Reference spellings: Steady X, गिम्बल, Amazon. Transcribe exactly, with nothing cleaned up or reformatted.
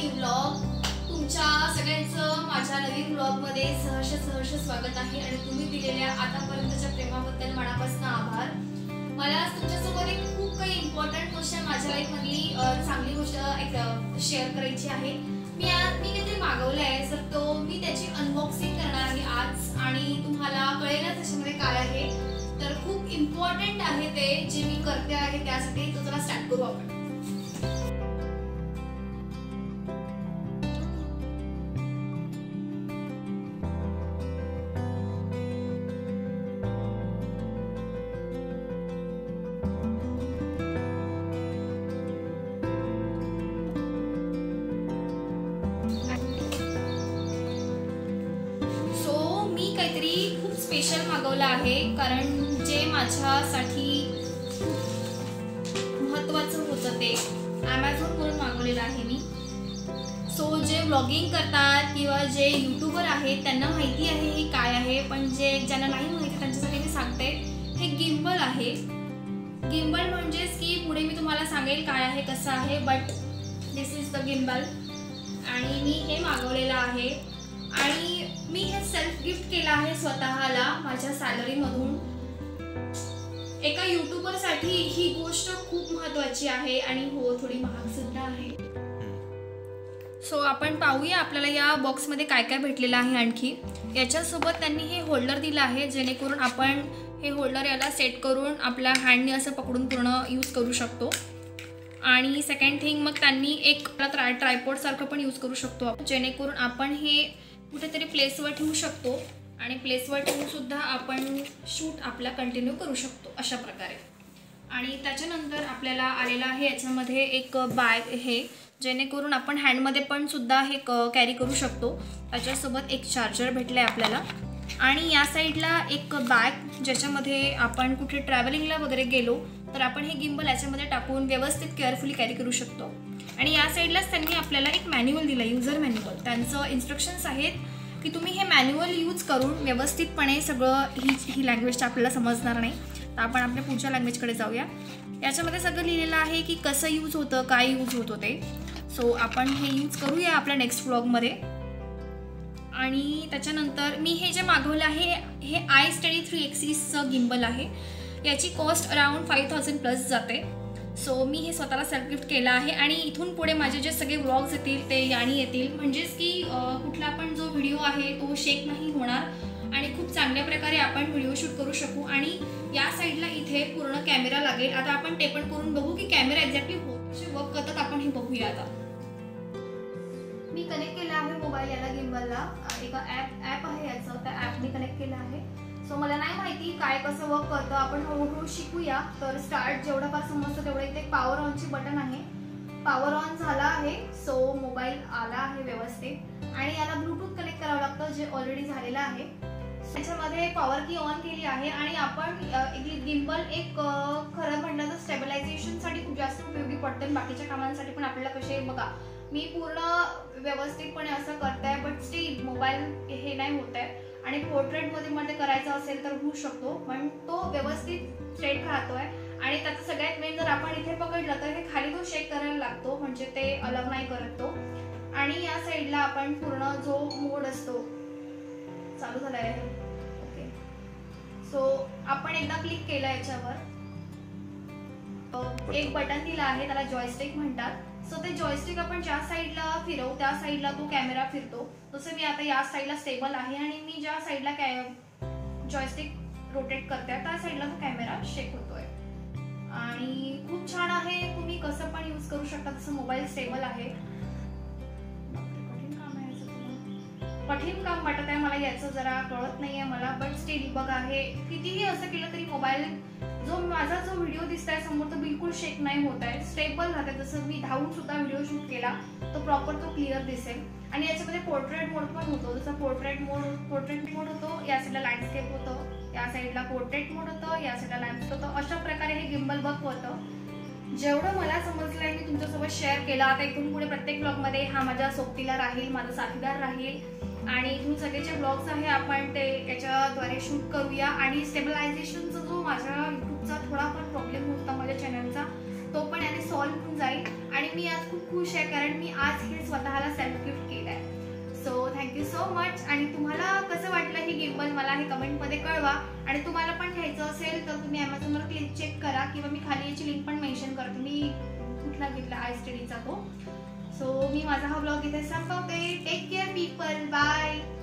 Morning vlog, तुमच्या सगळ्यांचं माझ्या नवीन व्लॉगमध्ये सहर्ष सहर्ष स्वागत आहे आणि तुम्ही दिलेल्या आतापर्यंतच्या प्रेमाबद्दल मनापासून आभार। मला तुमच्यासोबत एक खूप काही इम्पॉर्टंट गोष्ट माझ्या लाईफमधली चांगली गोष्ट एक शेअर करायची आहे। मी आज मी काहीतरी मागवलं आहे सर, तो मी त्याची अनबॉक्सिंग करणार आहे आज आणि तुम्हाला कळेलच त्याच्यामध्ये काय आहे। तर खूप इम्पॉर्टंट आहे ते जे मी करते आहे, त्यासाठी तो चला स्टार्ट करू आपण। स्पेशल मागवला आहे कारण जे माझ्यासाठी महत्त्वाचं होतं ते Amazon वरून मागवलेलं आहे मी। सो जे व्लॉगिंग करतात किंवा जे यूट्यूबर आहेत त्यांना माहिती आहे हे काय आहे, पण जे ज्यांना नाही माहिती त्यांच्यासाठी मी सांगते। हे गिम्बल आहे। गिम्बल म्हणजे की पुढे मी तुम्हाला सांगेल काय आहे कसं आहे, but this is the गिम्बल आणि मी हे मागवलेलं आहे आणि मी हे सेल्फ गिफ्ट केला आहे स्वतःला माझ्या सॅलरी मधून। एका यूट्यूबर साठी ही गोष्ट खूप महत्त्वाची आहे आणि हो थोडी महाग सुद्धा आहे। सो आपण पाहूया आपल्याला या बॉक्स मध्ये काय काय भेटलेलं आहे। आणखी याच्या सोबत त्यांनी हे होल्डर दिला आहे जेणेकरून आपण हे होल्डर याला सेट करून आपल्या हँडने असं पकडून पूर्ण यूज करू शकतो। आणि सेकंड थिंग मग त्यांनी एक ट्राय ट्रायपॉड सारखं पण यूज करू शकतो आपण, जेणेकरून आपण हे कुठेतरी प्लेसवर ठेवू शकतो आणि प्लेसवर ठेवून सुद्धा आपण शूट आपला कंटिन्यू करू शकतो अशा प्रकारे। आणि त्याच्यानंतर आपल्याला आलेला आहे याच्यामध्ये एक बॅग, हे जेणेकरून आपण हँडमध्ये पण सुद्धा हे कॅरी करू शकतो। त्याच्यासोबत एक चार्जर भेटला आहे आपल्याला आणि या साईडला एक बॅग ज्याच्यामध्ये आपण कुठे ट्रॅव्हलिंगला वगैरे गेलो तर आपण हे गिम्बल याच्यामध्ये टाकून व्यवस्थित केअरफुली कॅरी करू शकतो। आणि या साईडलाच त्यांनी आपल्याला एक मॅन्युअल दिला, यूजर मॅन्युअल। त्यांचं इन्स्ट्रक्शन्स आहेत की तुम्ही हे मॅन्युअल यूज करून व्यवस्थितपणे सगळं ही ही लँग्वेज आपल्याला समजणार नाही तर आपण आपल्या पुढच्या लँग्वेजकडे जाऊया। याच्यामध्ये सगळं लिहिलेलं आहे की कसं यूज होतं, काय यूज होतं ते। सो आपण हे यूज करूया आपल्या नेक्स्ट व्लॉगमध्ये। आणि त्याच्यानंतर मी हे जे मागवलं आहे हे iSteady थ्री एक्सिसचं गिम्बल आहे। याची cost around five thousand plus जाते। सो so, मी हे स्वतःला सेल्फ गिफ्ट केलं आहे आणि इथून पुढे माझे जे सगळे व्लॉग्स येतील ते यानी येतील, म्हणजेच की कुठला पण जो व्हिडिओ आहे तो शेक नाही होणार आणि खूप चांगल्या प्रकारे आपण व्हिडिओ शूट करू शकू। आणि या साईडला इथे पूर्ण कॅमेरा लागेल। आता आपण ते पण करून बघू की कॅमेरा एक्झॅक्टली कसे वर्क करतात, आपण हे बघूया। आता मी कनेक्ट केला आहे मोबाईल याला गिम्बलला, एक ॲप ॲप आहे याचं, त्या ॲपने कनेक्ट केलं आहे। सो मला नाही माहिती काय कसं वर्क करतं, आपण हळूहळू शिकूया। तर स्टार्ट जेवढा फार समजतं तेवढं, इथे पॉवर ऑनची बटन आहे, पॉवर ऑन झाला आहे। सो मोबाईल आला आहे व्यवस्थित आणि याला ब्लूटूथ कनेक्ट करावं लागतं जे ऑलरेडी झालेलं आहे। त्याच्यामध्ये पॉवर की ऑन केली आहे आणि आपण गिम्बल एक खरं म्हणण्याचं स्टेबिलायझेशनसाठी खूप जास्त उपयोगी पडतं, बाकीच्या कामांसाठी पण आपल्याला कसे बघा मी पूर्ण व्यवस्थितपणे असं करताय बट स्टील मोबाईल हे नाही होत आहे। आणि पोर्ट्रेटमध्ये मध्ये करायचं असेल तर होऊ शकतो पण तो व्यवस्थित स्ट्रेट राहतोय। आणि त्याचं सगळ्यात मेन जर आपण इथे पकडलं तर हे खाली तो शेक करायला लागतो, म्हणजे ते अलग नाही करत तो। आणि या साईडला आपण पूर्ण जो मोड असतो चालू झाला आहे, ओके। सो आपण एकदा क्लिक केलं याच्यावर, एक बटन दिलं आहे त्याला जॉयस्टिक म्हणतात। सो so, ते जॉयस्टिक आपण ज्या साईडला फिरवू त्या साईडला तो कॅमेरा फिरतो। तसं मी आता या साईडला स्टेबल आहे आणि मी ज्या साईडला जॉयस्टिक रोटेट करते त्या साईडला तो कॅमेरा शेक होतोय आणि खूप छान आहे। तुम्ही कसं पण यूज करू शकता, तसं मोबाईल स्टेबल आहे। कठीण काम आहे, कठीण काम वाटत आहे मला, याचं जरा कळत नाहीये मला, बट स्टील बघा हे कितीही असं केलं तरी मोबाईल जो माझा जो व्हिडिओ दिसताय समोर तो बिलकुल शेक नाही होत आहे, स्टेबल राहते। जसं मी धावून सुद्धा व्हिडिओ शूट केला तो प्रॉपर तो क्लिअर दिसेल। आणि याच्यामध्ये पोर्ट्रेट मोड पण होतो, जसं पोर्ट्रेट मोड पोर्ट्रेट मोड होतो, या साईडला लँडस्केप होतं, या साईडला पोर्ट्रेट मोड होतं, या साईडला लँडस्केप होतं। अशा प्रकारे हे गिम्बल वर्क होतं। जेवढं मला समजलं आहे मी तुमच्यासोबत शेअर केला। आता इथून पुढे प्रत्येक ब्लॉगमध्ये हा माझ्या सोबतीला राहील, माझा साथीदार राहील आणि इथून सगळे जे ब्लॉग्स आहे आपण ते याच्याद्वारे शूट करूया। आणि स्टेबलायझेशनचा जो माझ्या यूट्यूबचा थोडाफार प्रॉब्लेम होता माझ्या चॅनलचा तो पण याने सॉल्व्ह होऊन जाईल। आणि आणि मी आज खूप खुश आहे कारण मी आज हे स्वतःला सेल्फ गिफ्ट केलं आहे. So thank you so much. आणि तुम्हाला कसं वाटलं हे गिम्बल मला हे कमेंटमध्ये कळवा. आणि तुम्हाला पण घ्यायचं असेल तर तुम्ही ॲमेझॉनवर क्लिक चेक करा किंवा मी खाली याची लिंक पण मेन्शन करते मी कुठला घेतला आयस्टडीचा तो. सो मी माझा हा ब्लॉग इथे संपवते. Take care people. बाय.